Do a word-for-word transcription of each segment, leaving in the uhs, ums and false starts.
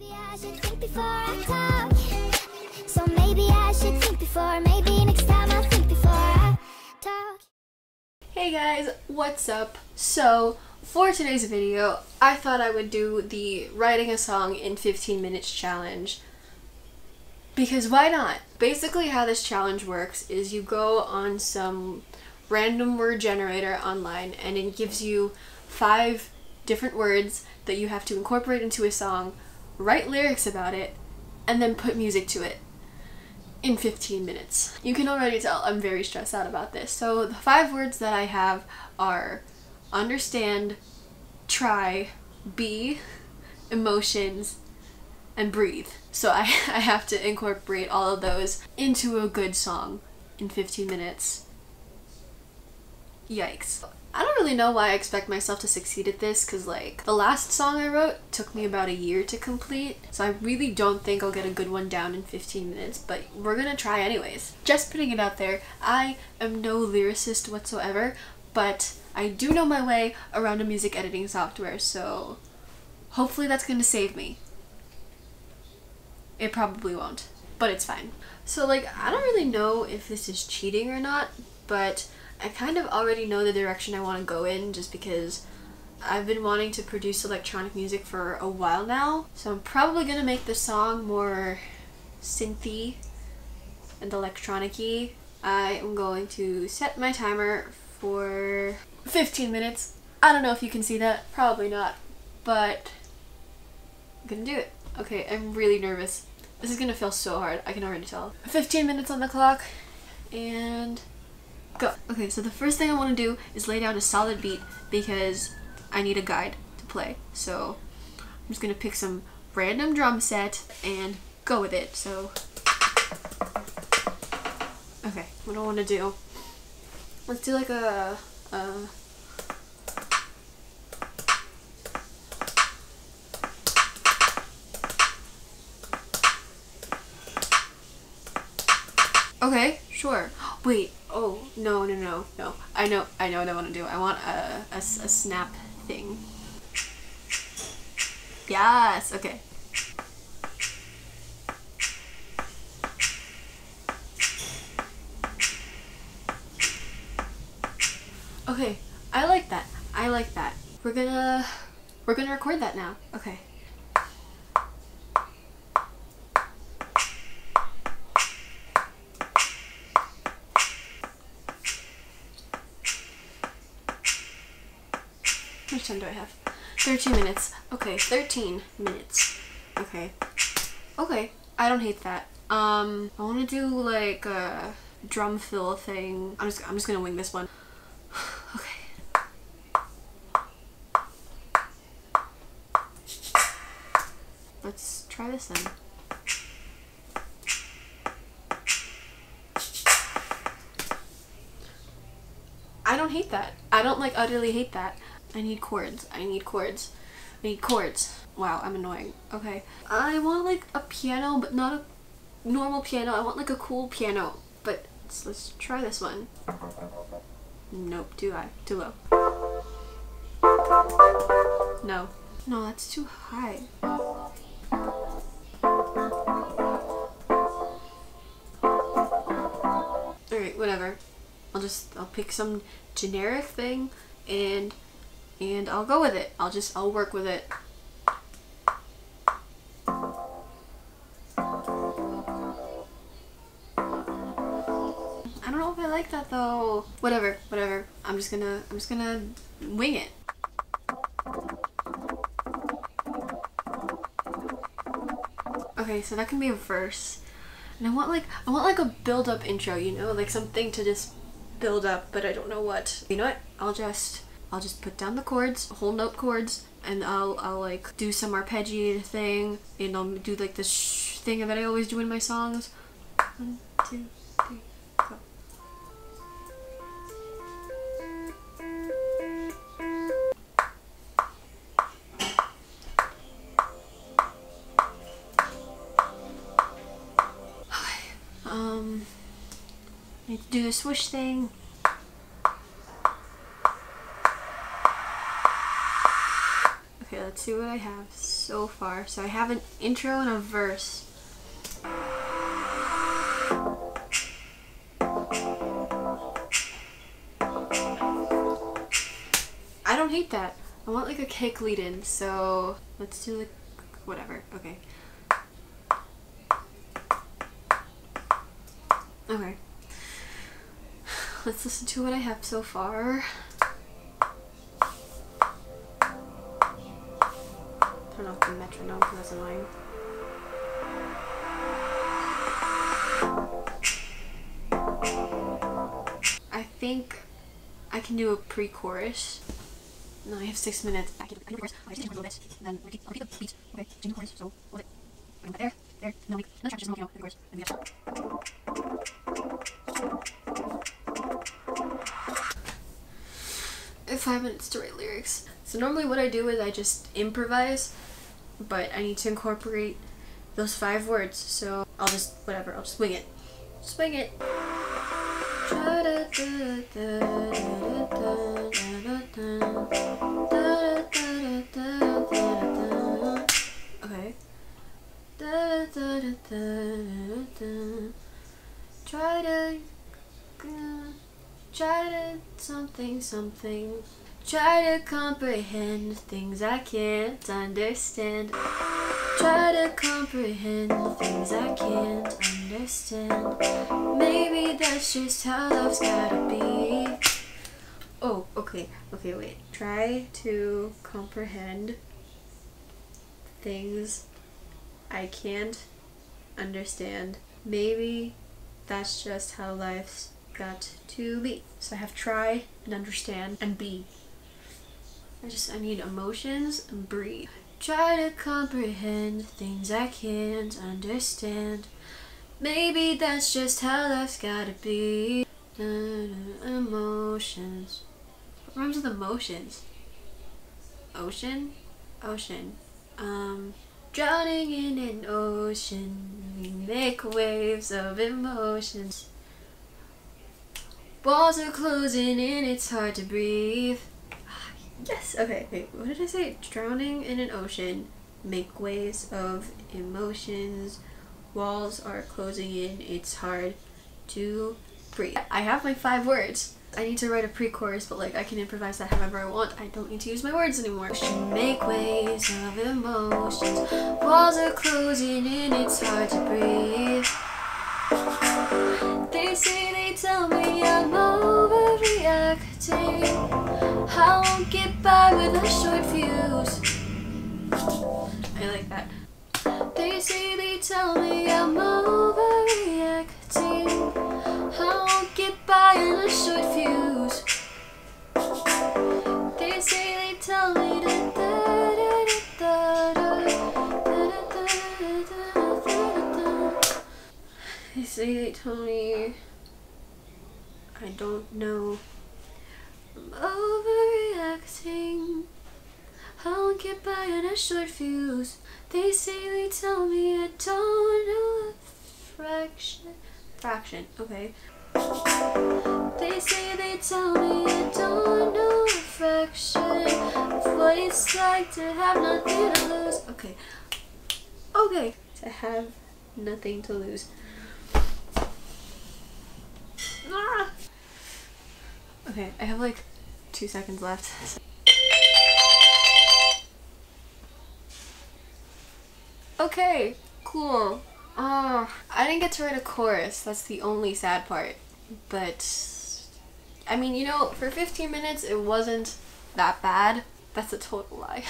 Maybe I should think before I talk. So maybe I should think before, maybe next time I'll think before I talk. Hey guys, what's up? So, for today's video, I thought I would do the writing a song in fifteen minutes challenge. Because why not? Basically how this challenge works is you go on some random word generator online and it gives you five different words that you have to incorporate into a song, write lyrics about it, and then put music to it in fifteen minutes. You can already tell I'm very stressed out about this. So the five words that I have are understand, try, be, emotions, and breathe. So I, I have to incorporate all of those into a good song in fifteen minutes. Yikes. I don't really know why I expect myself to succeed at this, because like the last song I wrote took me about a year to complete, so I really don't think I'll get a good one down in fifteen minutes, but we're gonna try anyways. Just putting it out there, I am no lyricist whatsoever, but I do know my way around a music editing software, so hopefully that's gonna save me. It probably won't, but it's fine. So like, I don't really know if this is cheating or not, but I kind of already know the direction I want to go in just because I've been wanting to produce electronic music for a while now. So I'm probably gonna make the song more synthy and electronic-y. I am going to set my timer for fifteen minutes. I don't know if you can see that, probably not, but I'm gonna do it. Okay, I'm really nervous. This is gonna feel so hard, I can already tell. fifteen minutes on the clock, and go. Okay, so the first thing I want to do is lay down a solid beat because I need a guide to play. So I'm just going to pick some random drum set and go with it. So, okay, what do I want to do? Let's do like a, a okay, sure. Wait, oh, no, no, no, no. I know, I know what I want to do. I want a, a, a snap thing. Yes, okay. Okay, I like that. I like that. We're gonna, we're gonna record that now. Okay. How much time do I have? thirteen minutes. Okay, thirteen minutes. Okay. Okay, I don't hate that. Um, I want to do like a drum fill thing. I'm just, I'm just gonna wing this one. Okay. Let's try this then. I don't hate that. I don't like utterly hate that. I need chords. I need chords. I need chords. Wow, I'm annoying. Okay. I want like a piano, but not a normal piano. I want like a cool piano. But let's, let's try this one. Nope, too high. Too low. No. No, that's too high. Alright, whatever. I'll just, I'll pick some generic thing and and I'll go with it. I'll just, I'll work with it. I don't know if I like that though. Whatever, whatever. I'm just gonna, I'm just gonna wing it. Okay, so that can be a verse. And I want like, I want like a build-up intro, you know? Like something to just build up, but I don't know what. You know what? I'll just... I'll just put down the chords, whole note chords, and I'll, I'll like do some arpeggiated thing, and I'll do like the shh thing that I always do in my songs. One, two, three, go. Okay, um, I need to do the swoosh thing. Let's see what I have. so far, so I have an intro and a verse. I don't hate that. I want like a cake lead-in, so let's do like whatever. Okay. Okay. Let's listen to what I have so far. Turn off the metronome because that's annoying. I think I can do a pre-chorus. No, I have six minutes. I can do a chorus. I just change a little bit. And then repeat, repeat the beat. Okay, change the chorus. So, a little bit. There, there. And then we another track just smoking out the chorus. And we have five minutes to write lyrics. So normally what I do is I just improvise, but I need to incorporate those five words. So I'll just, whatever, I'll just swing it. Swing it. Okay. Try to, try to something, something. Try to comprehend things I can't understand. Try to comprehend things I can't understand. Maybe that's just how love's gotta be. Oh, okay, okay, wait. Try to comprehend things I can't understand. Maybe that's just how life's got to be. So I have try and understand and be. I just, I need emotions and breathe. Try to comprehend things I can't understand. Maybe that's just how life's gotta be. Da, da, emotions. What rhymes with emotions? Ocean? Ocean. Um, drowning in an ocean. We make waves of emotions. Walls are closing in, it's hard to breathe. Yes, okay, wait, what did I say? Drowning in an ocean, make waves of emotions, walls are closing in, it's hard to breathe. I have my five words. I need to write a pre-chorus, but like I can improvise that however I want. I don't need to use my words anymore. Make waves of emotions, walls are closing in, it's hard to breathe. They say they tell me I'm overreacting. I won't get by with a short fuse. I like that. They say they tell me I'm overreacting. I won't get by in a short fuse. They say they tell me that da da da da da da da. They say they tell me I don't know. I'm overreacting. I won't get by in a short fuse. They say they tell me I don't know a fraction. Fraction, okay. They say they tell me I don't know a fraction of what it's like to have nothing to lose. Okay. Okay. To have nothing to lose. Ah! Okay, I have like two seconds left. Okay, cool. Uh, I didn't get to write a chorus, that's the only sad part. But, I mean, you know, for fifteen minutes it wasn't that bad. That's a total lie.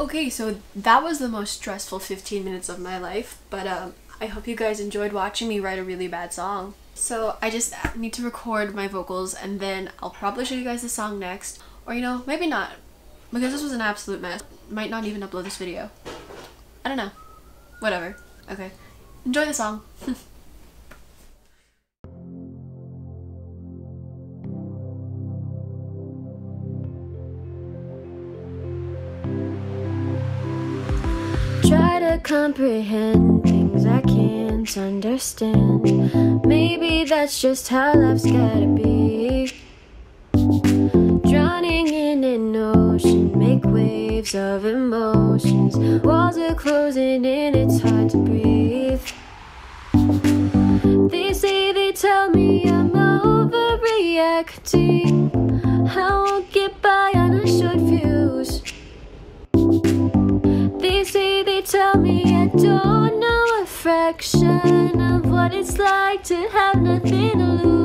Okay, so that was the most stressful fifteen minutes of my life, but um, I hope you guys enjoyed watching me write a really bad song. So I just need to record my vocals and then I'll probably show you guys the song next. Or you know, maybe not. Because this was an absolute mess. Might not even upload this video. I don't know. Whatever. Okay. Enjoy the song. Try to comprehend things I can't understand. Maybe that's just how life's gotta be. Drowning in an ocean. like waves of emotions. Walls are closing in, it's hard to breathe. They say they tell me I'm overreacting. I won't get by on a short fuse. They say they tell me I don't know a fraction of what it's like to have nothing to lose.